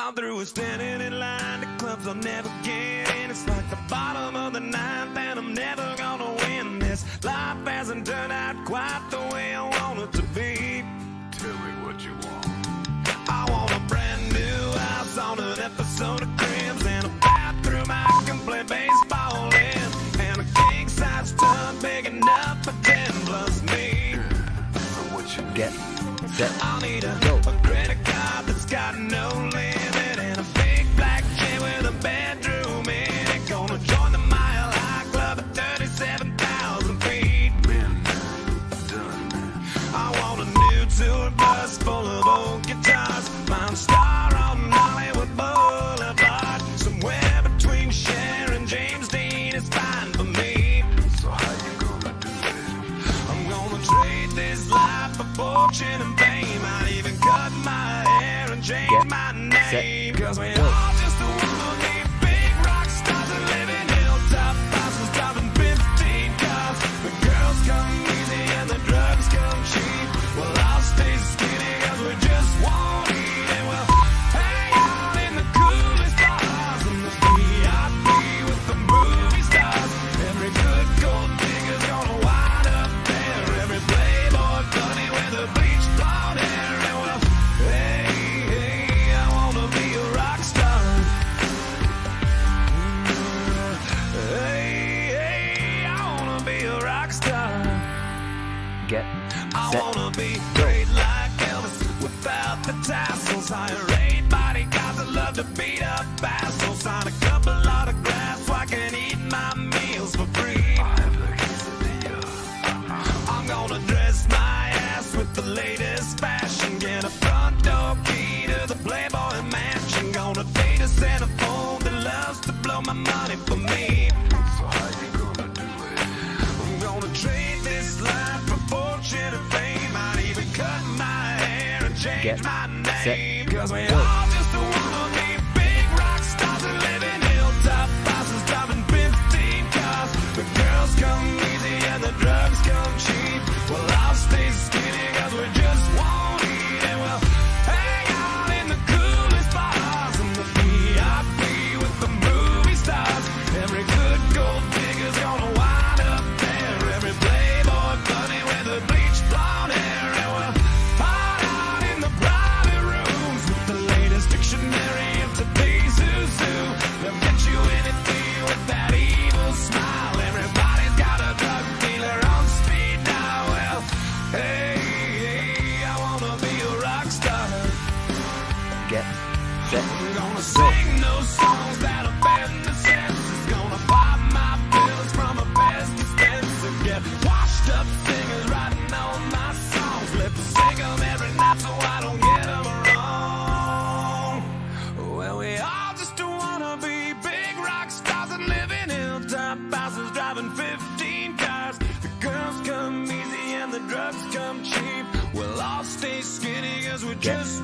I'm through with standing in line to clubs I'll never get in. It's like the bottom of the ninth and I'm never gonna win this. Life hasn't turned out quite the way I want it to be. Tell me what you want. I want a brand new house on an episode of Cribs and a bathroom I can play baseball in, and a king-size tub big enough for 10 plus me. So what you get? I'll need a credit card that's got no limit and a big black chair with a bedroom in it. Gonna join the Mile High Club at 37,000 feet. I want a new tour bus full of old guitars. Mine star on Hollywood Boulevard. Somewhere between Cher and James Dean is fine for me. So how you gonna do it? I'm gonna trade this life for fortune and fame. I even cut my hair and change my name. Cause we all just a world big rock stars and living hilltop bosses driving 15 cars. The girls come easy and the drugs come cheap. Well, I'll stay skinny cause we just won't eat. And we'll hang out in the coolest bars and the VIP with the movie stars. Every good gold digger's gonna wind up there. Every playboy bunny with a bleached blonde hair. And well, hey, I wanna be a rock star. Hey, I wanna be a rock star. I wanna be great like Elvis without the tassels. Hire 8 bodyguards that love to beat up assholes. Sign a couple autographs so I can eat my meals for free. I'm gonna dress my ass with the latest fashion. Get a front door key to the Playboy Mansion. Gonna date a Santa phone that loves to blow my money for me. So how you gonna do it? I'm gonna trade this life for fortune and fame. I'd even cut my hair and change my name. Cause we all just wanna be big rock stars and live in hilltop bosses driving 15 cars. The girls come easy and the drugs come cheap. Well, I'll stay skinny cause we just won't eat. And we'll hang out in the coolest bars and the VIP with the movie stars. Every good gold digger's gonna wind up there. Every playboy bunny with the bleached blonde hair. And we'll hide out in the private rooms with the latest dictionary of today's who's who. They'll get you anything with that evil smile. Everybody's got a drug dealer on speed dial. Well, hey, I wanna be a rock star. I'm gonna sing those songs that offend the senses. Gonna buy my pills from a best dispenser. Get washed up singers writing all my songs. Let me sing 'em every night so I don't get 'em wrong. Well, we all just wanna be big rock stars and live in hilltop houses driving 15 cars. The girls come easy and the drugs come cheap. We'll all stay skinny 'cause we're just